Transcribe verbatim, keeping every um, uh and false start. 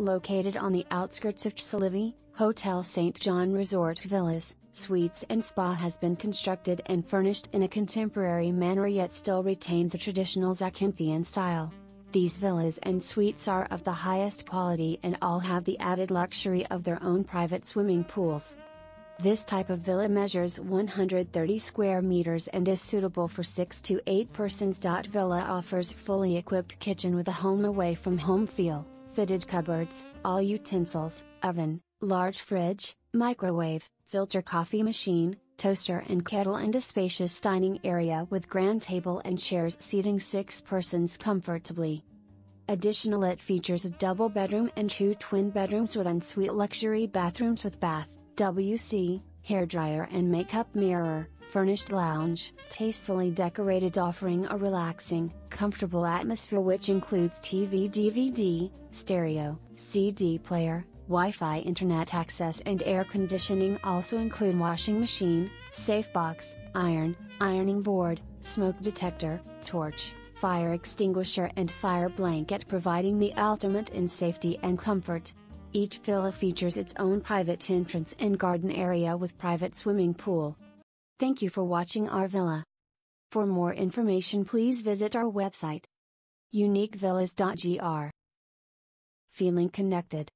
Located on the outskirts of Tsilivi, Hotel Saint John Resort Villas, Suites and Spa has been constructed and furnished in a contemporary manner yet still retains the traditional Zakynthian style. These villas and suites are of the highest quality and all have the added luxury of their own private swimming pools. This type of villa measures one hundred thirty square meters and is suitable for six to eight persons. Villa offers fully equipped kitchen with a home away from home feel, fitted cupboards, all utensils, oven, large fridge, microwave, filter coffee machine, toaster and kettle, and a spacious dining area with grand table and chairs seating six persons comfortably. Additional, it features a double bedroom and two twin bedrooms with ensuite luxury bathrooms with bath, W C, hairdryer and makeup mirror, furnished lounge, tastefully decorated, offering a relaxing, comfortable atmosphere which includes T V, D V D, stereo, C D player, Wi-Fi internet access and air conditioning. Also include washing machine, safe box, iron, ironing board, smoke detector, torch, fire extinguisher and fire blanket, providing the ultimate in safety and comfort. Each villa features its own private entrance and garden area with private swimming pool. Thank you for watching our villa. For more information please visit our website, unique villas dot G R. Feeling connected.